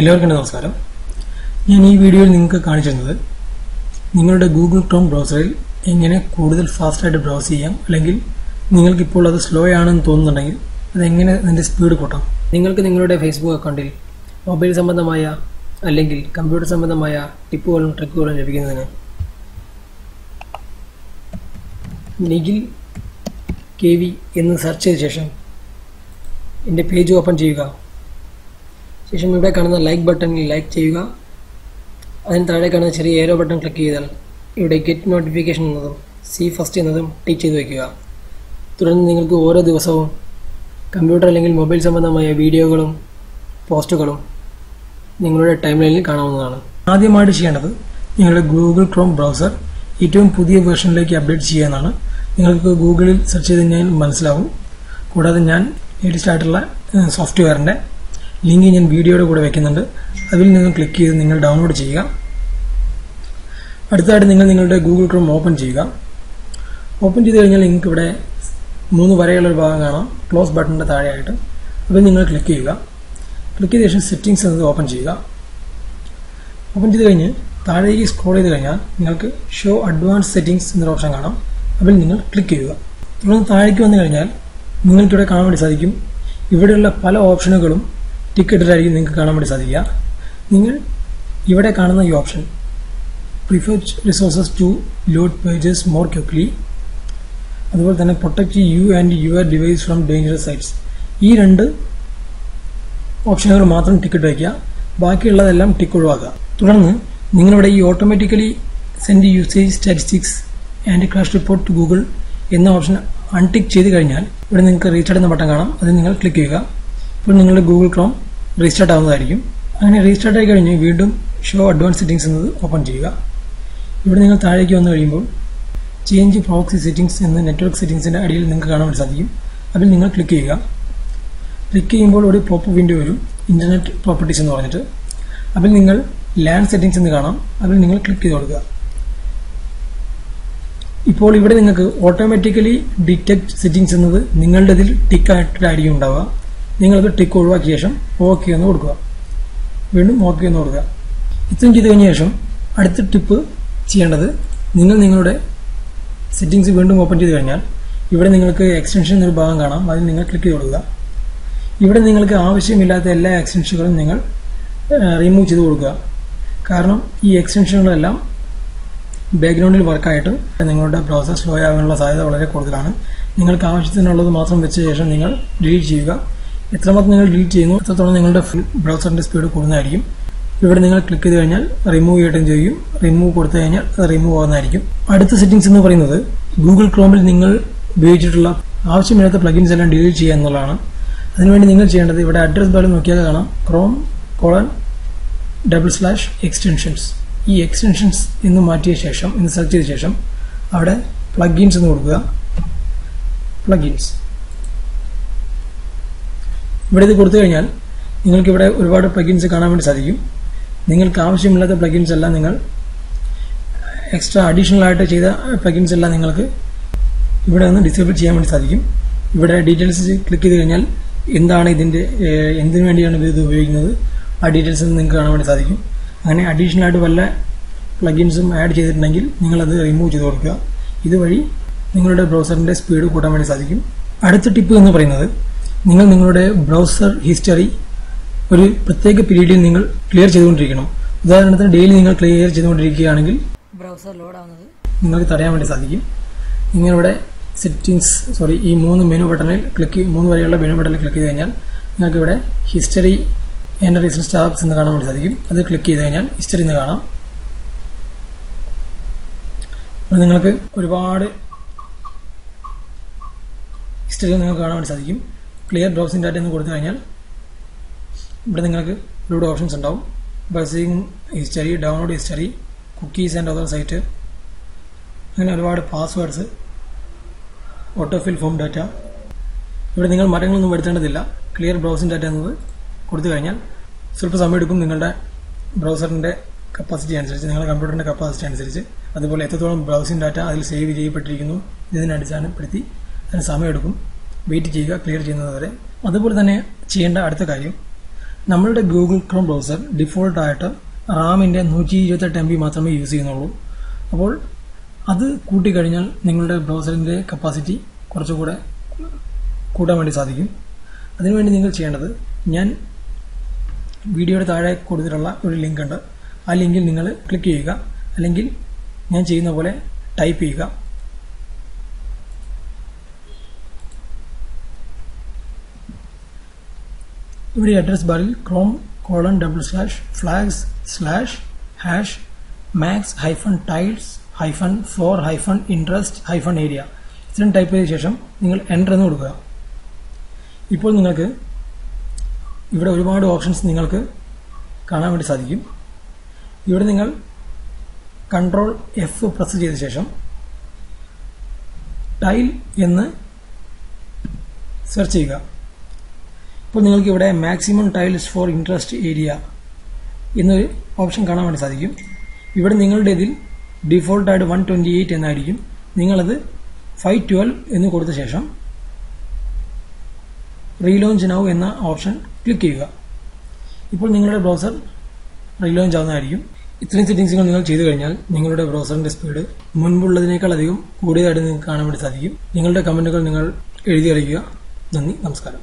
എല്ലാവർക്കും നമസ്കാരം. ഞാൻ ഈ വീഡിയോയിൽ നിങ്ങൾക്ക് കാണിച്ചു തന്നത് നിങ്ങളുടെ ഗൂഗിൾ ക്രോം ബ്രൗസറിൽ എങ്ങനെ കൂടുതൽ ഫാസ്റ്റായിട്ട് ബ്രൗസ് ചെയ്യാം, അല്ലെങ്കിൽ നിങ്ങൾക്കിപ്പോൾ അത് സ്ലോ ആണെന്ന് തോന്നുന്നുണ്ടെങ്കിൽ അതെങ്ങനെ അതിൻ്റെ സ്പീഡ് കൂട്ടാം. നിങ്ങൾക്ക് നിങ്ങളുടെ ഫേസ്ബുക്ക് അക്കൗണ്ടിൽ മൊബൈൽ സംബന്ധമായ അല്ലെങ്കിൽ കമ്പ്യൂട്ടർ സംബന്ധമായ ടിപ്പുകളും ട്രിക്കുകളും ലഭിക്കുന്നതിന് നിഖിൽ കെ വി എന്ന് സെർച്ച് ചെയ്ത ശേഷം എൻ്റെ പേജ് ഓപ്പൺ ചെയ്യുക. ശേഷം ഇവിടെ കാണുന്ന ലൈക്ക് ബട്ടണിൽ ലൈക്ക് ചെയ്യുക. അതിന് താഴെ കാണുന്ന ചെറിയ ഏരോ ബട്ടൺ ക്ലിക്ക് ചെയ്താൽ ഇവിടെ ഗെറ്റ് നോട്ടിഫിക്കേഷൻ എന്നതും സി ഫസ്റ്റ് എന്നതും ടിക്ക് ചെയ്ത് വയ്ക്കുക. തുടർന്ന് നിങ്ങൾക്ക് ഓരോ ദിവസവും കമ്പ്യൂട്ടർ അല്ലെങ്കിൽ മൊബൈൽ സംബന്ധമായ വീഡിയോകളും പോസ്റ്റുകളും നിങ്ങളുടെ ടൈം ലൈനിൽ കാണാവുന്നതാണ്. ആദ്യമായിട്ട് ചെയ്യേണ്ടത് നിങ്ങളുടെ ഗൂഗിൾ ക്രോം ബ്രൗസർ ഏറ്റവും പുതിയ വേർഷനിലേക്ക് അപ്ഡേറ്റ് ചെയ്യുക എന്നാണ്. നിങ്ങൾക്ക് ഗൂഗിളിൽ സെർച്ച് ചെയ്ത് കഴിഞ്ഞാൽ മനസ്സിലാവും. കൂടാതെ ഞാൻ ലേറ്റസ്റ്റ് ആയിട്ടുള്ള സോഫ്റ്റ്വെയറിൻ്റെ ലിങ്ക് ഞാൻ വീഡിയോയുടെ കൂടെ വയ്ക്കുന്നുണ്ട്. അതിൽ നിന്ന് ക്ലിക്ക് ചെയ്ത് നിങ്ങൾ ഡൗൺലോഡ് ചെയ്യുക. അടുത്തതായിട്ട് നിങ്ങളുടെ ഗൂഗിൾ ക്രോം ഓപ്പൺ ചെയ്യുക. ഓപ്പൺ ചെയ്ത് കഴിഞ്ഞാൽ നിങ്ങൾക്കിവിടെ 3 വരെയുള്ളൊരു ഭാഗം കാണാം, ക്ലോസ് ബട്ടണിൻ്റെ താഴെയായിട്ട്. അതിൽ നിങ്ങൾ ക്ലിക്ക് ചെയ്യുക. ക്ലിക്ക് ചെയ്ത ശേഷം സെറ്റിംഗ്സ് എന്നത് ഓപ്പൺ ചെയ്യുക. ഓപ്പൺ ചെയ്ത് കഴിഞ്ഞ് താഴേക്ക് സ്ക്രോൾ ചെയ്ത് കഴിഞ്ഞാൽ നിങ്ങൾക്ക് ഷോ അഡ്വാൻസ് സെറ്റിംഗ്സ് എന്നൊരു ഓപ്ഷൻ കാണാം. അതിൽ നിങ്ങൾ ക്ലിക്ക് ചെയ്യുക. തുടർന്ന് താഴേക്ക് വന്നു കഴിഞ്ഞാൽ നിങ്ങൾക്കിവിടെ കാണാൻ വേണ്ടി സാധിക്കും, ഇവിടെയുള്ള പല ഓപ്ഷനുകളും ടിക്കറ്റിലായിരിക്കും നിങ്ങൾക്ക് കാണാൻ വേണ്ടി സാധിക്കുക. നിങ്ങൾ ഇവിടെ കാണുന്ന ഈ option prefer resources to load pages more quickly, അതുപോലെ തന്നെ protect you and your device from dangerous sites, ഈ 2 ഓപ്ഷനുകൾ മാത്രം ടിക്കറ്റ് വയ്ക്കുക. ബാക്കിയുള്ളതെല്ലാം ടിക്ക് ഒഴിവാക്കുക. തുടർന്ന് നിങ്ങളിവിടെ ഈ automatically send usage statistics and crash report to Google എന്ന ഓപ്ഷൻ അൺടിക്ക് ചെയ്ത് കഴിഞ്ഞാൽ ഇവിടെ നിങ്ങൾക്ക് റീസ്റ്റാർട്ട് എന്ന ബട്ടൺ കാണാം. അത് നിങ്ങൾ ക്ലിക്ക് ചെയ്യുക. ഇപ്പോൾ നിങ്ങളുടെ ഗൂഗിൾ ക്രോം റീസ്റ്റാർട്ട് ആവുന്നതായിരിക്കും. അങ്ങനെ റീസ്റ്റാർട്ട് ആയി കഴിഞ്ഞ് വീണ്ടും ഷോ അഡ്വാൻസ് സെറ്റിംഗ്സ് എന്നത് ഓപ്പൺ ചെയ്യുക. ഇവിടെ നിങ്ങൾ താഴേക്ക് വന്നു കഴിയുമ്പോൾ ചേഞ്ച് പ്രോക്സി സെറ്റിംഗ്സ് എന്ന് നെറ്റ്വർക്ക് സെറ്റിംഗ്സിൻ്റെ അടിയിൽ നിങ്ങൾക്ക് കാണാൻ വേണ്ടി സാധിക്കും. അതിൽ നിങ്ങൾ ക്ലിക്ക് ചെയ്യുക. ക്ലിക്ക് ചെയ്യുമ്പോൾ ഒരു പോപ്പ് വിൻഡോ വരും, ഇൻ്റർനെറ്റ് പ്രോപ്പർട്ടീസ് എന്ന് പറഞ്ഞിട്ട്. അതിൽ നിങ്ങൾ ലാൻഡ് സെറ്റിംഗ്സ് എന്ന് കാണാം. അതിൽ നിങ്ങൾ ക്ലിക്ക് ചെയ്ത് കൊടുക്കുക. ഇപ്പോൾ ഇവിടെ നിങ്ങൾക്ക് ഓട്ടോമാറ്റിക്കലി ഡിറ്റക്ട് സെറ്റിംഗ്സ് എന്നത് നിങ്ങളുടെ ഇതിൽ ടിക്കായിട്ടായിരിക്കും ഉണ്ടാവുക. നിങ്ങൾക്ക് ടിക്ക് ഒഴിവാക്കിയ ശേഷം ഓക്കെ എന്ന് കൊടുക്കുക. വീണ്ടും ഓക്കെ എന്ന് കൊടുക്കുക. ഇത്രയും ചെയ്ത് കഴിഞ്ഞ ശേഷം അടുത്ത ടിപ്പ് ചെയ്യേണ്ടത്, നിങ്ങളുടെ സെറ്റിംഗ്സ് വീണ്ടും ഓപ്പൺ ചെയ്ത് കഴിഞ്ഞാൽ ഇവിടെ നിങ്ങൾക്ക് എക്സ്റ്റൻഷൻ എന്നൊരു ഭാഗം കാണാം. അതിൽ നിങ്ങൾ ക്ലിക്ക് ചെയ്ത് കൊടുക്കുക. ഇവിടെ നിങ്ങൾക്ക് ആവശ്യമില്ലാത്ത എല്ലാ എക്സ്റ്റൻഷനുകളും നിങ്ങൾ റിമൂവ് ചെയ്ത് കൊടുക്കുക. കാരണം ഈ എക്സ്റ്റൻഷനുകളെല്ലാം ബാക്ക്ഗ്രൗണ്ടിൽ വർക്കായിട്ട് നിങ്ങളുടെ ബ്രൗസർ സ്ലോ ആകാനുള്ള സാധ്യത വളരെ കൂടുതലാണ്. നിങ്ങൾക്ക് ആവശ്യത്തിനുള്ളത് മാത്രം വെച്ച ശേഷം നിങ്ങൾ ഡിലീറ്റ് ചെയ്യുക. എത്രമാത്രം നിങ്ങൾ ഡിലീറ്റ് ചെയ്യുന്നു അത്രത്തോളം നിങ്ങളുടെ ബ്രൗസറിൻ്റെ സ്പീഡ് കൂടുന്നതായിരിക്കും. ഇവിടെ നിങ്ങൾ ക്ലിക്ക് ചെയ്ത് കഴിഞ്ഞാൽ റിമൂവ് ചെയ്യട്ടും ചെയ്യും. റിമൂവ് കൊടുത്തു കഴിഞ്ഞാൽ അത് റിമൂവ് ആവുന്നതായിരിക്കും. അടുത്ത സെറ്റിംഗ്സ് എന്ന് പറയുന്നത് ഗൂഗിൾ ക്രോമിൽ നിങ്ങൾ ഉപയോഗിച്ചിട്ടുള്ള ആവശ്യമില്ലാത്ത പ്ലഗിൻസ് എല്ലാം ഡിലീറ്റ് ചെയ്യുക എന്നുള്ളതാണ്. അതിനുവേണ്ടി നിങ്ങൾ ചെയ്യേണ്ടത് ഇവിടെ അഡ്രസ് ബാറിൽ നോക്കിയാൽ കാണാം chrome:/extensions. ഈ എക്സ്റ്റൻഷൻസ് എന്ന് മാറ്റിയ ശേഷം, എന്ന് സെലക്ട് ചെയ്ത ശേഷം അവിടെ പ്ലഗിൻസ് എന്ന് കൊടുക്കുക. പ്ലഗിൻസ് ഇവിടെ ഇത് കൊടുത്തു കഴിഞ്ഞാൽ നിങ്ങൾക്കിവിടെ ഒരുപാട് പ്ലഗിൻസ് കാണാൻ വേണ്ടി സാധിക്കും. നിങ്ങൾക്ക് ആവശ്യമില്ലാത്ത പ്ലഗിൻസ് എല്ലാം നിങ്ങൾ എക്സ്ട്രാ അഡീഷണൽ ആയിട്ട് ചെയ്ത പ്ലഗിൻസ് എല്ലാം നിങ്ങൾക്ക് ഇവിടെ നിന്ന് ഡിസേബിൾ ചെയ്യാൻ വേണ്ടി സാധിക്കും. ഇവിടെ ഡീറ്റെയിൽസ് ക്ലിക്ക് ചെയ്ത് കഴിഞ്ഞാൽ എന്താണ് ഇതിൻ്റെ, എന്തിനു വേണ്ടിയാണ് ഇത് ഉപയോഗിക്കുന്നത്, ആ ഡീറ്റെയിൽസ് നിങ്ങൾക്ക് കാണാൻ വേണ്ടി സാധിക്കും. അങ്ങനെ അഡീഷണൽ ആയിട്ട് വല്ല പ്ലഗിൻസും ആഡ് ചെയ്തിട്ടുണ്ടെങ്കിൽ നിങ്ങളത് റിമൂവ് ചെയ്ത് കൊടുക്കുക. ഇതുവഴി നിങ്ങളുടെ ബ്രൗസറിൻ്റെ സ്പീഡ് കൂട്ടാൻ വേണ്ടി സാധിക്കും. അടുത്ത ടിപ്പ് എന്ന് പറയുന്നത്, നിങ്ങളുടെ ബ്രൗസർ ഹിസ്റ്ററി ഒരു പ്രത്യേക പീരീഡിൽ നിങ്ങൾ ക്ലിയർ ചെയ്തുകൊണ്ടിരിക്കണം. ഉദാഹരണത്തിന് ഡെയിലി നിങ്ങൾ ക്ലിയർ ചെയ്തുകൊണ്ടിരിക്കുകയാണെങ്കിൽ ബ്രൗസർ ലോഡ് ആവുന്നത് നിങ്ങൾക്ക് തടയാൻ വേണ്ടി സാധിക്കും. നിങ്ങളുടെ സെറ്റിംഗ്സ് ഈ 3 മെനു ബട്ടണിൽ 3 വരെയുള്ള മെനു ബട്ടണിൽ ക്ലിക്ക് ചെയ്ത് കഴിഞ്ഞാൽ നിങ്ങൾക്കിവിടെ ഹിസ്റ്ററി എൻ്റെ റീസൺ സ്റ്റാർസ് എന്ന് കാണാൻ വേണ്ടി സാധിക്കും. അത് ക്ലിക്ക് ചെയ്ത് കഴിഞ്ഞാൽ ഹിസ്റ്ററി എന്ന് കാണാം. അപ്പോൾ നിങ്ങൾക്ക് ഒരുപാട് ഹിസ്റ്ററിയിൽ നിങ്ങൾക്ക് കാണാൻ വേണ്ടി സാധിക്കും. ക്ലിയർ ബ്രൗസിംഗ് ഡാറ്റ എന്ന് കൊടുത്തു കഴിഞ്ഞാൽ ഇവിടെ നിങ്ങൾക്ക് ഒരുപാട് ഓപ്ഷൻസ് ഉണ്ടാവും. Browsing history, download history, cookies and other site, അങ്ങനെ ഒരുപാട് പാസ്വേഡ്സ്, ഓട്ടോഫിൽ ഫോം ഡാറ്റ. ഇവിടെ നിങ്ങൾ മരങ്ങളൊന്നും വരുത്തേണ്ടതില്ല. ക്ലിയർ ബ്രൗസിംഗ് ഡാറ്റ എന്നത് കൊടുത്തു കഴിഞ്ഞാൽ സ്വല്പം സമയമെടുക്കും. നിങ്ങളുടെ ബ്രൗസറിൻ്റെ കപ്പാസിറ്റി അനുസരിച്ച്, നിങ്ങളുടെ കമ്പ്യൂട്ടറിൻ്റെ കപ്പാസിറ്റി അനുസരിച്ച്, അതുപോലെ എത്രത്തോളം ബ്രൗസിംഗ് ഡാറ്റ അതിൽ സേവ് ചെയ്യപ്പെട്ടിരിക്കുന്നു ഇതിനടിസ്ഥാനപ്പെടുത്തി അതിന് സമയമെടുക്കും. വെയിറ്റ് ചെയ്യുക ക്ലിയർ ചെയ്യുന്നത് വരെ. അതുപോലെ തന്നെ ചെയ്യേണ്ട അടുത്ത കാര്യം, നമ്മളുടെ Google Chrome browser default ആയിട്ട് റാമിൻ്റെ 128 MB മാത്രമേ യൂസ് ചെയ്യുന്നുള്ളൂ. അപ്പോൾ അത് കൂട്ടി കഴിഞ്ഞാൽ നിങ്ങളുടെ ബ്രൗസറിൻ്റെ കപ്പാസിറ്റി കുറച്ചുകൂടെ കൂട്ടാൻ വേണ്ടി സാധിക്കും. അതിനുവേണ്ടി നിങ്ങൾ ചെയ്യേണ്ടത്, ഞാൻ വീഡിയോയുടെ താഴെ കൊടുത്തിട്ടുള്ള ഒരു ലിങ്ക് ഉണ്ട്, ആ ലിങ്കിൽ നിങ്ങൾ ക്ലിക്ക് ചെയ്യുക, അല്ലെങ്കിൽ ഞാൻ ചെയ്യുന്ന പോലെ ടൈപ്പ് ചെയ്യുക. ഇവിടെ അഡ്രസ് ബാറിൽ chrome://flags/#max-tiles-for-interest-area ഇത്രയും ടൈപ്പ് ചെയ്ത ശേഷം നിങ്ങൾ എൻ്റർ എന്ന് കൊടുക്കുക. ഇപ്പോൾ നിങ്ങൾക്ക് ഇവിടെ ഒരുപാട് ഓപ്ഷൻസ് നിങ്ങൾക്ക് കാണാൻ വേണ്ടി സാധിക്കും. ഇവിടെ നിങ്ങൾ Ctrl+F പ്രസ് ചെയ്ത ശേഷം ടൈൽ എന്ന് സെർച്ച് ചെയ്യുക. ഇപ്പോൾ നിങ്ങൾക്ക് ഇവിടെ maximum tiles for interest area എന്നൊരു ഓപ്ഷൻ കാണാൻ വേണ്ടി സാധിക്കും. ഇവിടെ നിങ്ങളുടെ ഇതിൽ ഡിഫോൾട്ടായിട്ട് 128 എന്നായിരിക്കും. നിങ്ങളത് 512 എന്ന് കൊടുത്ത ശേഷം റീലോഞ്ച് നൗ എന്ന ഓപ്ഷൻ ക്ലിക്ക് ചെയ്യുക. ഇപ്പോൾ നിങ്ങളുടെ ബ്രൗസർ റീലോഞ്ച് ആവുന്നതായിരിക്കും. ഇത്രയും സെറ്റിംഗ്സുകൾ നിങ്ങൾ ചെയ്തു കഴിഞ്ഞാൽ നിങ്ങളുടെ ബ്രൗസറിൻ്റെ സ്പീഡ് മുൻപുള്ളതിനേക്കാൾ അധികം കൂടുതലായിട്ട് നിങ്ങൾക്ക് കാണാൻ വേണ്ടി സാധിക്കും. നിങ്ങളുടെ കമൻറ്റുകൾ നിങ്ങൾ എഴുതി അറിയിക്കുക. നന്ദി, നമസ്കാരം.